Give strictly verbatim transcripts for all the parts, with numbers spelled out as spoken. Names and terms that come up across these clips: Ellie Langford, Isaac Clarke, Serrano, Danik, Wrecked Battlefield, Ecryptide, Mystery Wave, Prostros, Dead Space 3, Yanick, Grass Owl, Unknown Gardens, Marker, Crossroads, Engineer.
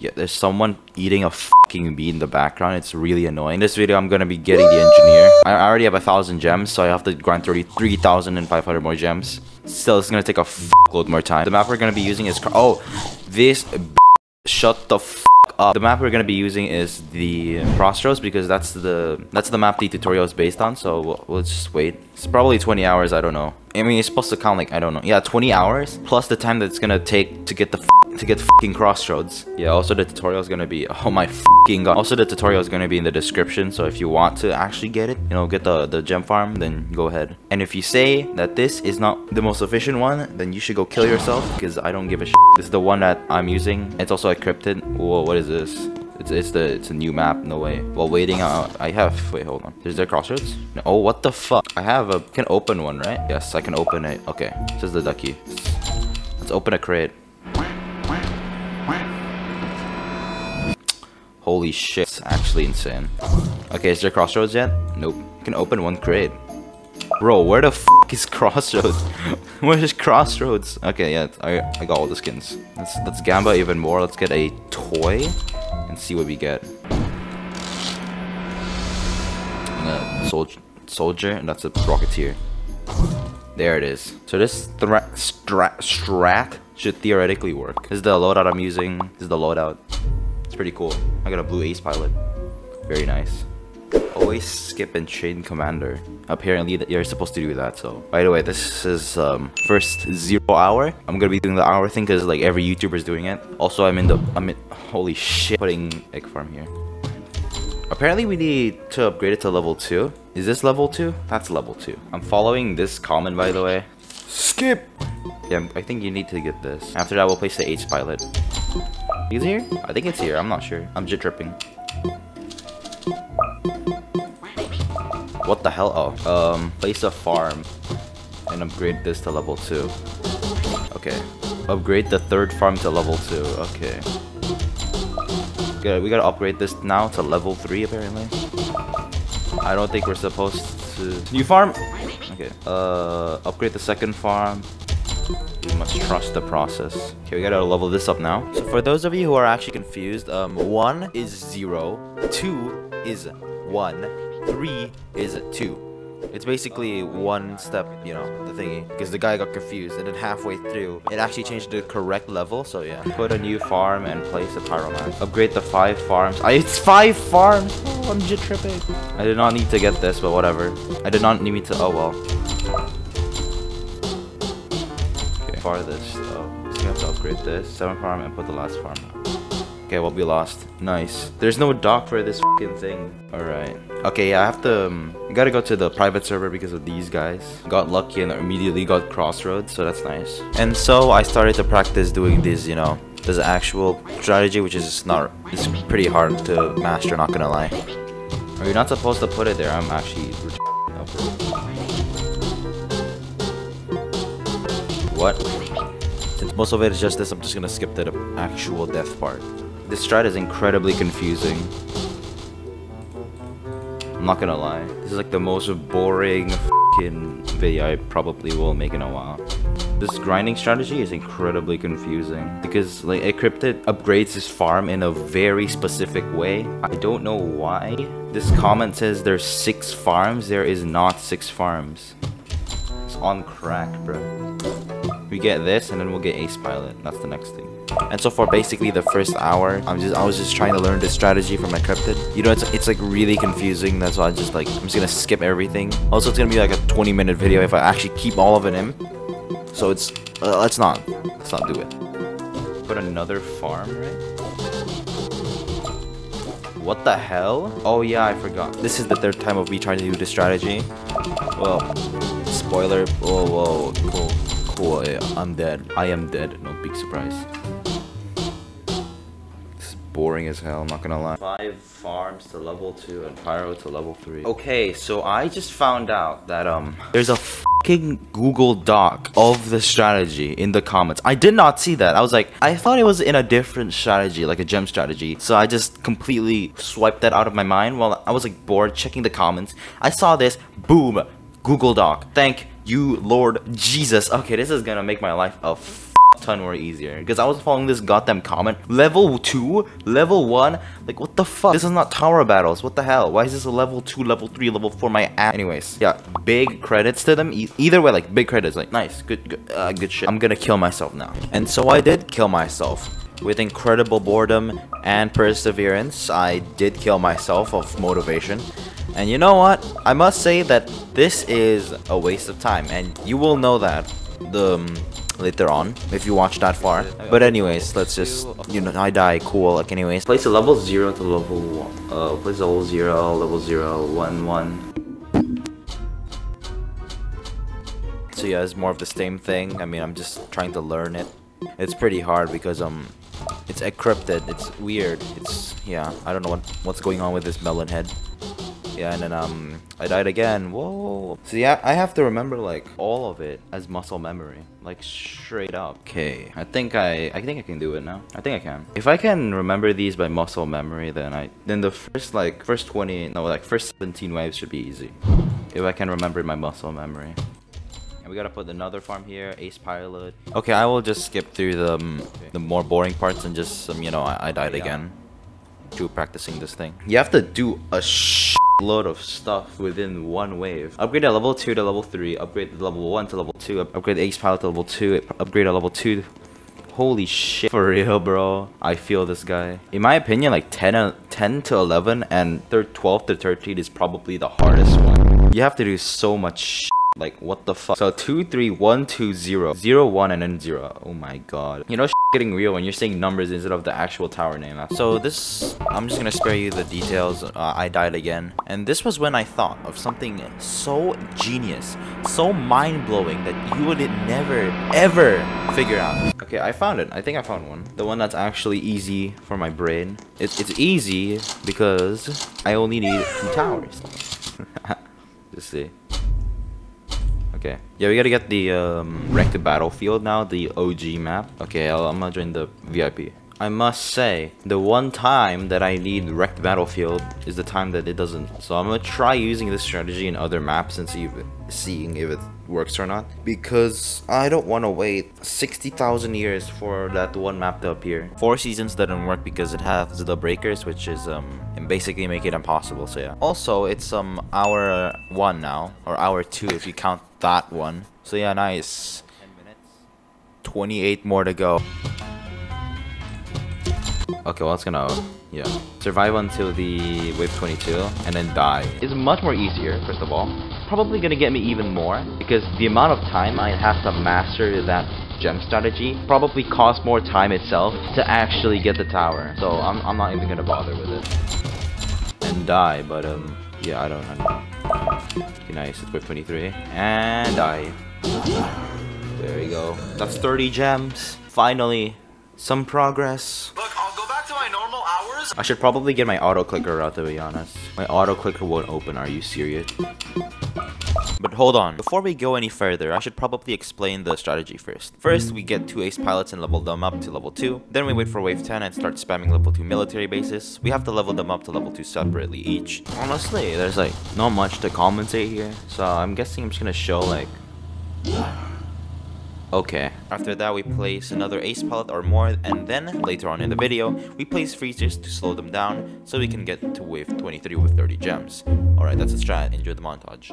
Yeah, there's someone eating a fucking bee in the background. It's really annoying. In this video, I'm gonna be getting the engineer. I already have a thousand gems, so I have to grind thirty-three thousand five hundred more gems. Still, it's gonna take a fuckload more time. The map we're gonna be using is Cro- oh, this b shut the fuck up. The map we're gonna be using is the Prostros because that's the that's the map the tutorial is based on. So we'll, we'll just wait. It's probably twenty hours. I don't know. I mean, it's supposed to count like I don't know. Yeah, twenty hours plus the time that it's gonna take to get the. F to get fucking Crossroads. Yeah, also the tutorial is gonna be, oh my fucking god, also the tutorial is gonna be in the description, so if you want to actually get it, you know, get the the gem farm, then go ahead. And if you say that this is not the most efficient one, then you should go kill yourself, because I don't give a shit. This is the one that I'm using. It's also Ecryptide. Whoa, what is this? It's, it's the it's a new map. No way. Well, waiting. Uh, I have. Wait, hold on. Is there Crossroads? No. Oh, what the fuck? I have a. Can open one, right? Yes, I can open it. Okay. This is the ducky. Let's open a crate. Holy shit, it's actually insane. Okay, is there Crossroads yet? Nope. I can open one crate. Bro, where the f is Crossroads? Where is Crossroads? Okay, yeah, I, I got all the skins. Let's, let's gamba even more. Let's get a toy and see what we get. And a sol soldier, and that's a rocketeer. There it is. So this thra stra strat should theoretically work. This is the loadout I'm using. This is the loadout. It's pretty cool. I got a blue ace pilot. Very nice. Always skip and chain commander. Apparently you're supposed to do that, so. By the way, this is um, first zero hour. I'm gonna be doing the hour thing because like every YouTuber is doing it. Also, I'm in the, I'm in, holy shit. Putting egg farm here. Apparently we need to upgrade it to level two. Is this level two? That's level two. I'm following this comment, by the way. Skip. Yeah, I think you need to get this. After that, we'll place the ace pilot. Is it here? I think it's here. I'm not sure. I'm just tripping. What the hell? Oh, um, place a farm and upgrade this to level two. Okay, upgrade the third farm to level two. Okay. Good. We gotta upgrade this now to level three. Apparently, I don't think we're supposed to. New farm. Okay. Uh, upgrade the second farm. You must trust the process. Okay, we gotta level this up now. So for those of you who are actually confused, um, one is zero, two is one, three is two. It's basically one step, you know, the thingy. Because the guy got confused, and then halfway through, it actually changed the correct level, so yeah. Put a new farm and place a pyroman. Upgrade the five farms. I, it's five farms! Oh, I'm just tripping. I did not need to get this, but whatever. I did not need to, oh well. Farthest, so we have to upgrade this seven farm and put the last farm out. Okay, we'll be lost. Nice. There's no dock for this fucking thing. All right. Okay, yeah, I have to. Um, I gotta go to the private server because of these guys. Got lucky and immediately got Crossroads, so that's nice. And so I started to practice doing these, you know, this actual strategy, which is not. It's pretty hard to master. Not gonna lie. Are you not supposed to put it there? I'm actually. What? Since most of it is just this, I'm just gonna skip to the actual death part. This strat is incredibly confusing. I'm not gonna lie. This is like the most boring fucking video I probably will make in a while. This grinding strategy is incredibly confusing because like Ecryptide upgrades his farm in a very specific way. I don't know why. This comment says there's six farms. There is not six farms. It's on crack, bro. We get this, and then we'll get ace pilot. That's the next thing. And so for basically the first hour, I'm just I was just trying to learn this strategy from Ecryptide. You know, it's it's like really confusing. That's why I just like I'm just gonna skip everything. Also, it's gonna be like a twenty minute video if I actually keep all of it in. So it's uh, let's not let's not do it. Put another farm, right? What the hell? Oh yeah, I forgot. This is the third time of me trying to do this strategy. Well, spoiler. Whoa, whoa, cool. Oh, yeah, I'm dead. I am dead. No big surprise. This is boring as hell, I'm not gonna lie. Five farms to level two and pyro to level three. Okay, so I just found out that um, there's a fucking Google Doc of the strategy in the comments. I did not see that. I was like, I thought it was in a different strategy, like a gem strategy. So I just completely swiped that out of my mind while I was like bored checking the comments. I saw this. Boom. Google Doc. Thank you, Lord Jesus. Okay, this is gonna make my life a fuck ton more easier, because I was following this goddamn comment. Level two level one, like what the fuck, this is not tower battles, what the hell, why is this a level two level three level four, my ass. Anyways, yeah, big credits to them, e either way, like big credits, like nice, good good, uh, good shit. I'm gonna kill myself now. And so I did kill myself. With incredible boredom and perseverance, I did kill myself of motivation. And you know what? I must say that this is a waste of time, and you will know that the um, later on if you watch that far. But anyways, let's just, you know, I die, cool. Like anyways, place a level zero to level one. Uh, place level zero, level zero, one, one. So yeah, it's more of the same thing. I mean, I'm just trying to learn it. It's pretty hard because um. It's encrypted, it's weird, it's, yeah, I don't know what, what's going on with this melon head. Yeah, and then, um, I died again, whoa. So yeah, I have to remember, like, all of it as muscle memory, like, straight up. Okay, I think I, I think I can do it now. I think I can. If I can remember these by muscle memory, then I, then the first, like, first twenty, no, like, first seventeen waves should be easy. If I can remember my muscle memory. We gotta put another farm here, Ace Pilot. Okay, I will just skip through the um, the more boring parts and just, um, you know, I, I died yeah. again. To practicing this thing. You have to do a shitload of stuff within one wave. Upgrade a level two to level three, upgrade level one to level two, upgrade Ace Pilot to level two, upgrade a level two. Holy shit, for real, bro. I feel this guy. In my opinion, like ten, ten to eleven and twelve to thirteen is probably the hardest one. You have to do so much shit. Like, what the fuck? So, two, three, one, two, zero, zero, one, and then zero. Oh my god. You know, shit's getting real when you're saying numbers instead of the actual tower name. So, this... I'm just gonna spare you the details. Uh, I died again. And this was when I thought of something so genius, so mind-blowing that you would never, ever figure out. Okay, I found it. I think I found one. The one that's actually easy for my brain. It's, it's easy because I only need two towers. Just see. Okay. Yeah, we gotta get the um, Wrecked Battlefield now, the O G map. Okay, I'll, I'm gonna join the V I P. I must say, the one time that I need Wrecked Battlefield is the time that it doesn't. So I'm gonna try using this strategy in other maps and see if it, seeing if it works or not. Because I don't want to wait sixty thousand years for that one map to appear. Four seasons doesn't work because it has the breakers, which is um and basically make it impossible. So yeah. Also, it's um hour one now, or hour two if you count that one. So yeah, nice. ten minutes. twenty-eight more to go. Okay, well, it's gonna, yeah. Survive until the wave twenty-two, and then die. It's much more easier, first of all. Probably gonna get me even more, because the amount of time I have to master that gem strategy probably costs more time itself to actually get the tower. So, I'm, I'm not even gonna bother with it. And die, but, um, yeah, I don't, I don't know. Okay, nice, it's wave twenty-three. And die. There we go. That's thirty gems. Finally, some progress. I should probably get my auto clicker out, to be honest. My auto clicker won't open, are you serious? But hold on, before we go any further, I should probably explain the strategy first. First, we get two Ace Pilots and level them up to level two. Then we wait for wave ten and start spamming level two military bases. We have to level them up to level two separately each. Honestly, there's like not much to compensate here, so I'm guessing I'm just gonna show like... Okay. After that, we place another Ace Pilot or more, and then, later on in the video, we place freezers to slow them down so we can get to wave twenty-three with thirty gems. Alright, that's a strat. Enjoy the montage.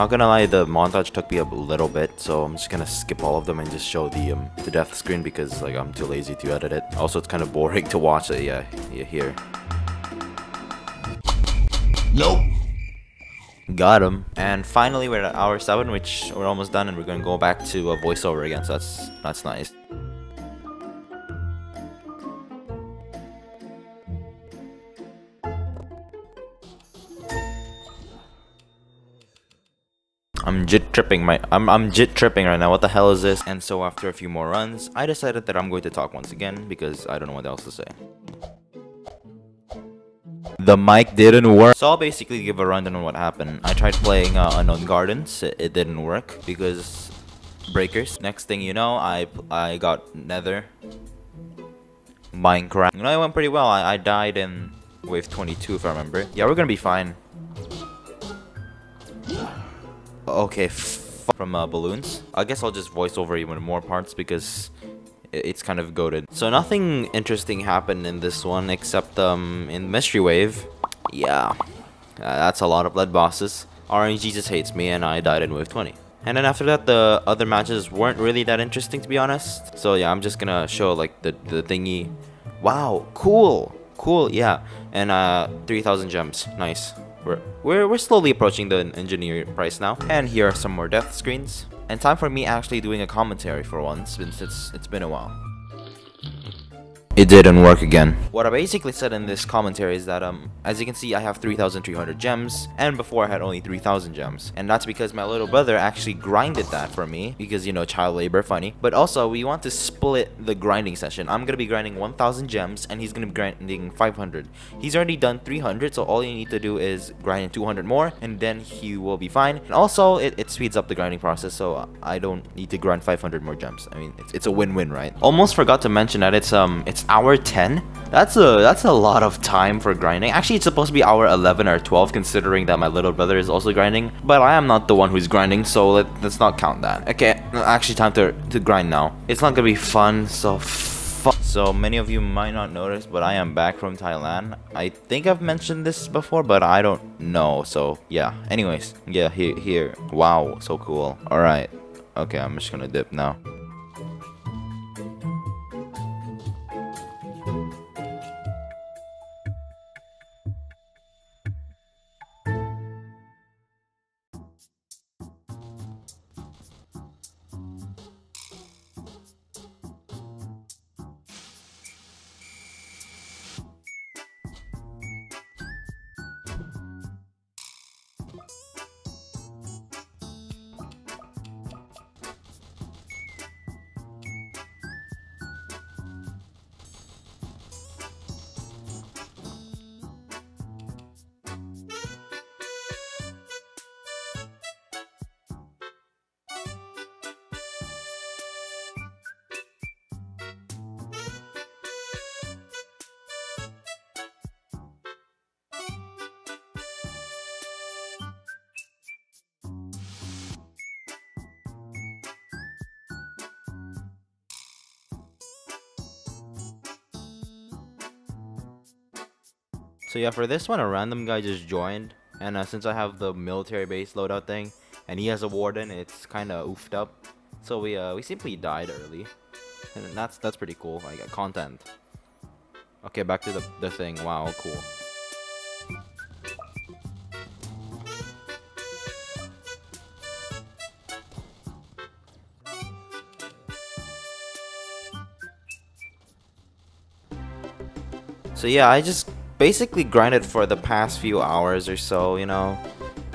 Not gonna lie, the montage took me a little bit, so I'm just gonna skip all of them and just show the um, the death screen because like I'm too lazy to edit it. Also, it's kind of boring to watch it. Yeah, yeah, here. Nope. Got him. And finally, we're at hour seven, which we're almost done, and we're gonna go back to a voiceover again. So that's that's nice. I'm jit tripping my I'm I'm jit tripping right now. What the hell is this? And so after a few more runs, I decided that I'm going to talk once again because I don't know what else to say. The mic didn't work. So I'll basically give a rundown on what happened. I tried playing uh, Unknown Gardens. It, it didn't work because breakers. Next thing you know, I I got Nether Minecraft. You know, it went pretty well. I I died in wave twenty-two if I remember. Yeah, we're gonna be fine. Okay, f from uh, balloons. I guess I'll just voice over even more parts because it's kind of goated. So nothing interesting happened in this one except um in Mystery Wave. Yeah, uh, that's a lot of lead bosses. R N G Jesus hates me, and I died in wave twenty. And then after that, the other matches weren't really that interesting to be honest. So yeah, I'm just gonna show like the the thingy. Wow, cool, cool, yeah. And uh, three thousand gems, nice. We're, we're, we're slowly approaching the engineer price now. And here are some more death screens. And time for me actually doing a commentary for once, since it's, it's been a while. It didn't work again. What I basically said in this commentary is that, um, as you can see, I have three thousand three hundred gems, and before I had only three thousand gems. And that's because my little brother actually grinded that for me, because, you know, child labor, funny. But also, we want to split the grinding session. I'm gonna be grinding one thousand gems, and he's gonna be grinding five hundred. He's already done three hundred, so all you need to do is grind two hundred more, and then he will be fine. And also, it, it speeds up the grinding process, so I don't need to grind five hundred more gems. I mean, it's, it's a win-win, right? Almost forgot to mention that it's, um, it's hour ten. That's a that's a lot of time for grinding. Actually, it's supposed to be hour eleven or twelve, considering that my little brother is also grinding. But I am not the one who's grinding, so let, let's not count that. Okay, actually, time to to grind now. It's not gonna be fun, so fu so many of you might not notice, but I am back from Thailand. I think I've mentioned this before, but I don't know. So yeah. Anyways, yeah, here here. Wow, so cool. All right. Okay, I'm just gonna dip now. So yeah, for this one, a random guy just joined, and uh, since I have the military base loadout thing, and he has a warden, it's kind of oofed up. So we uh, we simply died early, and that's that's pretty cool. I got content. Okay, back to the the thing. Wow, cool. So yeah, I just basically grinded for the past few hours or so, you know,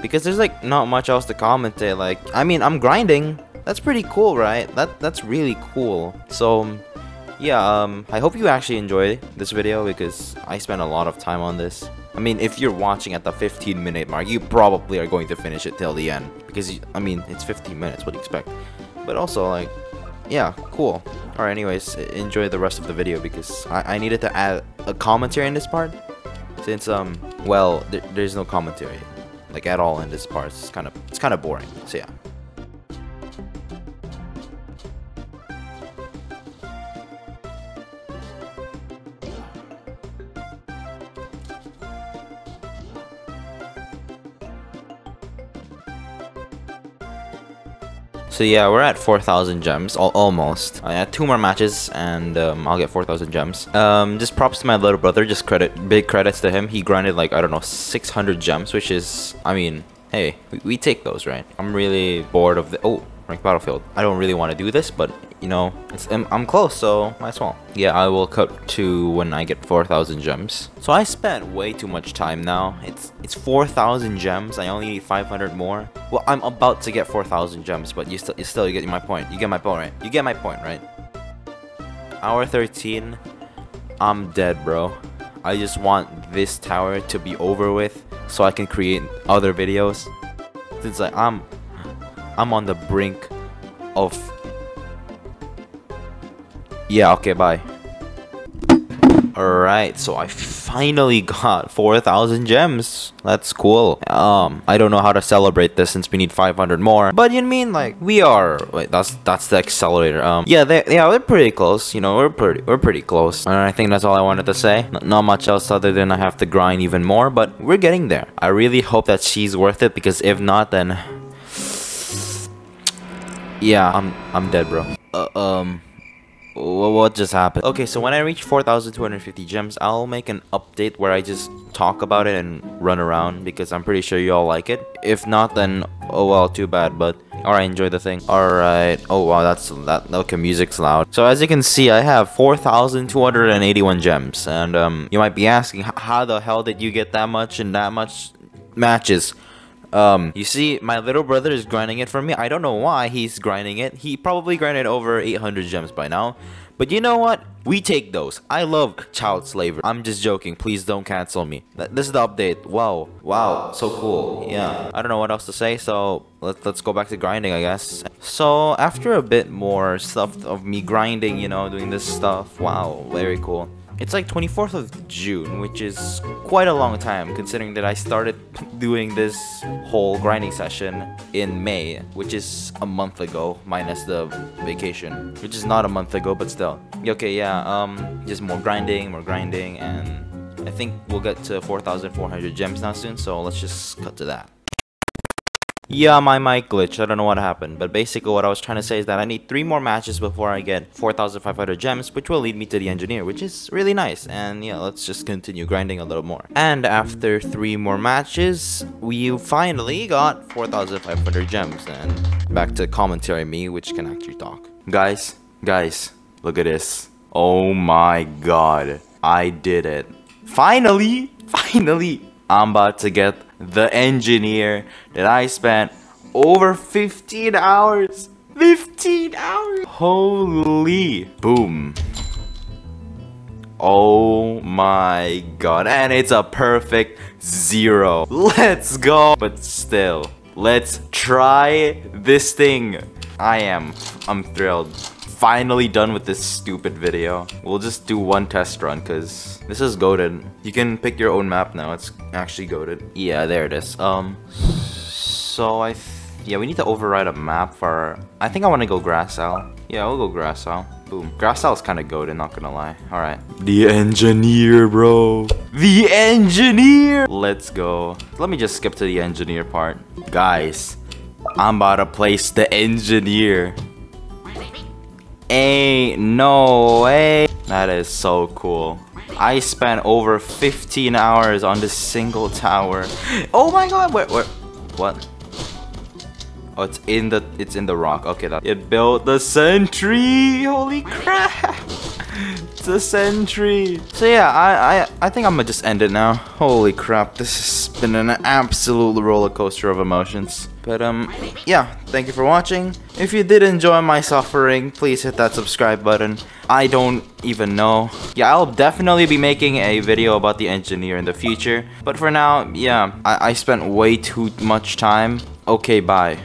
because there's like not much else to commentate. Like, I mean, I'm grinding. That's pretty cool, right? That that's really cool. So yeah, um I hope you actually enjoy this video because I spent a lot of time on this. I mean, if you're watching at the fifteen minute mark, you probably are going to finish it till the end because you, I mean, it's fifteen minutes, what do you expect? But also, like, yeah, cool. All right, anyways, enjoy the rest of the video because I, I needed to add a commentary in this part. Since um, well, th there's no commentary, like at all in this part. It's kind of it's kind of boring. So yeah. So yeah, we're at four thousand gems, al almost. I had two more matches and um, I'll get four thousand gems. Um, just props to my little brother, just credit, big credits to him. He grinded like, I don't know, six hundred gems, which is, I mean, hey, we, we take those, right? I'm really bored of the, oh, Wrecked Battlefield. I don't really want to do this, but you know, it's, I'm, I'm close, so might as well. Yeah, I will cut to when I get four thousand gems. So I spent way too much time now. It's it's four thousand gems. I only need five hundred more. Well, I'm about to get four thousand gems, but you still, you still get my point. You get my point, right? You get my point, right? Hour thirteen. I'm dead, bro. I just want this tower to be over with so I can create other videos. Since like, I'm I'm on the brink of... Yeah, okay, bye. Alright, so I finally got four thousand gems. That's cool. Um, I don't know how to celebrate this since we need five hundred more. But you mean like we are? Wait, that's that's the accelerator. Um, yeah, they yeah we're pretty close. You know, we're pretty we're pretty close. And I think that's all I wanted to say. N not much else other than I have to grind even more. But we're getting there. I really hope that she's worth it, because if not, then yeah, I'm I'm dead, bro. Uh, um. What just happened? Okay, so when I reach four thousand two hundred fifty gems, I'll make an update where I just talk about it and run around, because I'm pretty sure you all like it. If not, then oh well, too bad, but alright, enjoy the thing. Alright, oh wow, that's that. Okay, music's loud. So as you can see, I have four thousand two hundred eighty-one gems, and um, you might be asking, how the hell did you get that much and that much matches? Um, you see, my little brother is grinding it for me. I don't know why he's grinding it. He probably grinded over eight hundred gems by now. But you know what? We take those. I love child slavery. I'm just joking. Please don't cancel me. Th this is the update. Wow. Wow. So cool. Yeah. I don't know what else to say, so let's, let's go back to grinding, I guess. So, after a bit more stuff of me grinding, you know, doing this stuff. Wow. Very cool. It's like twenty-fourth of June, which is quite a long time, considering that I started doing this whole grinding session in May, which is a month ago, minus the vacation, which is not a month ago, but still. Okay, yeah, um, just more grinding, more grinding, and I think we'll get to four thousand four hundred gems now soon, so let's just cut to that. Yeah, my mic glitched. I don't know what happened, but basically what I was trying to say is that I need three more matches before I get four thousand five hundred gems, which will lead me to the engineer, which is really nice. And yeah, let's just continue grinding a little more. And after three more matches, we finally got four thousand five hundred gems. And back to commentary me, which can actually talk. Guys, guys, look at this. Oh my god, I did it. Finally, finally, I'm about to get the engineer that I spent over fifteen hours. fifteen hours! Holy boom. Oh my god. And it's a perfect zero. Let's go. But still, let's try this thing. I am. I'm thrilled. Finally done with this stupid video. We'll just do one test run, because this is goated. You can pick your own map now. It's actually goated. Yeah, there it is. Um, so I, yeah, we need to override a map for, I think I want to go Grass Owl. Yeah, we'll go Grass Owl. Boom. Grass Owl's kind of goated, not gonna lie. All right. The engineer, bro. The engineer. Let's go. Let me just skip to the engineer part. Guys, I'm about to place the engineer. Ain't no way. That is so cool. I spent over fifteen hours on this single tower. Oh my god, where, where, what? Oh, it's in the, it's in the rock. Okay, that, it built the sentry. Holy crap. It's a sentry. So yeah, I, I, I think I'm gonna just end it now. Holy crap, this has been an absolute roller coaster of emotions. But um, yeah, thank you for watching. If you did enjoy my suffering, please hit that subscribe button. I don't even know. Yeah, I'll definitely be making a video about the engineer in the future. But for now, yeah, I, I spent way too much time. Okay, bye.